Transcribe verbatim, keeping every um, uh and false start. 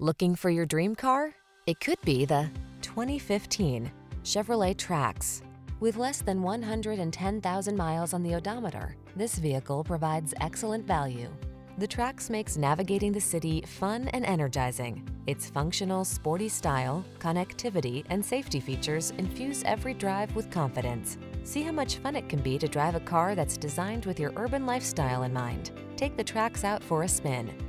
Looking for your dream car? It could be the twenty fifteen Chevrolet Trax. With less than one hundred ten thousand miles on the odometer, this vehicle provides excellent value. The Trax makes navigating the city fun and energizing. Its functional, sporty style, connectivity, and safety features infuse every drive with confidence. See how much fun it can be to drive a car that's designed with your urban lifestyle in mind. Take the Trax out for a spin.